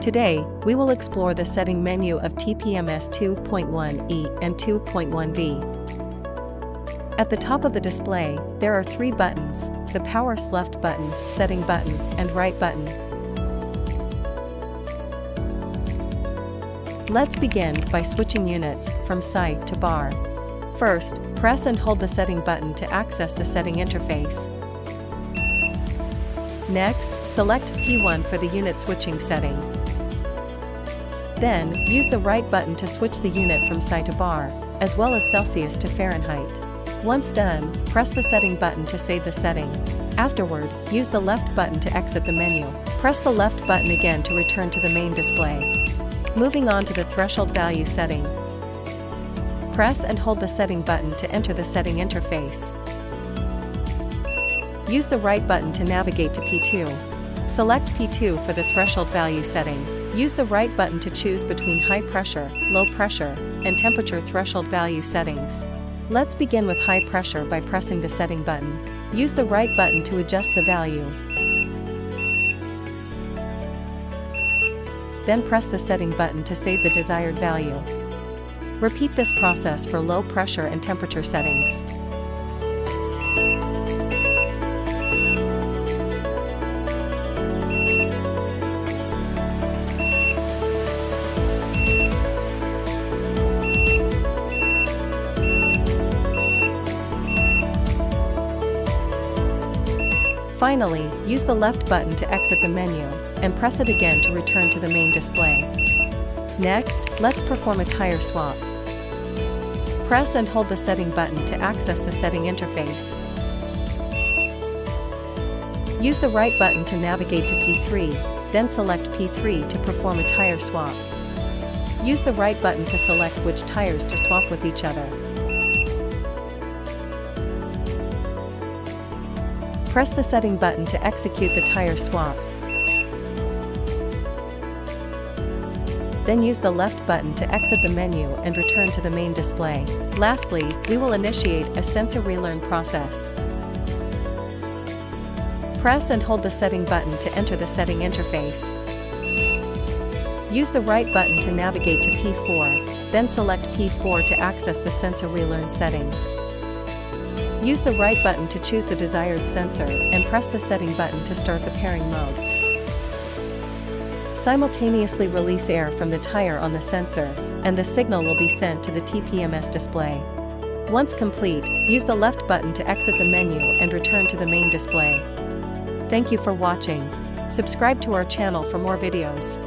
Today, we will explore the setting menu of TPMS 2.1E and 2.1V. At the top of the display, there are three buttons: the power left button, setting button, and right button. Let's begin by switching units from Psi to Bar. First, press and hold the setting button to access the setting interface. Next, select P1 for the unit switching setting. Then, use the right button to switch the unit from Psi to Bar, as well as Celsius to Fahrenheit. Once done, press the setting button to save the setting. Afterward, use the left button to exit the menu. Press the left button again to return to the main display. Moving on to the threshold value setting. Press and hold the setting button to enter the setting interface. Use the right button to navigate to P2. Select P2 for the threshold value setting. Use the right button to choose between high pressure, low pressure, and temperature threshold value settings. Let's begin with high pressure by pressing the setting button. Use the right button to adjust the value. Then press the setting button to save the desired value. Repeat this process for low pressure and temperature settings. Finally, use the left button to exit the menu, and press it again to return to the main display. Next, let's perform a tire swap. Press and hold the setting button to access the setting interface. Use the right button to navigate to P3, then select P3 to perform a tire swap. Use the right button to select which tires to swap with each other. Press the setting button to execute the tire swap. Then use the left button to exit the menu and return to the main display. Lastly, we will initiate a sensor relearn process. Press and hold the setting button to enter the setting interface. Use the right button to navigate to P4, then select P4 to access the sensor relearn setting. Use the right button to choose the desired sensor and press the setting button to start the pairing mode. Simultaneously release air from the tire on the sensor, and the signal will be sent to the TPMS display. Once complete, use the left button to exit the menu and return to the main display. Thank you for watching. Subscribe to our channel for more videos.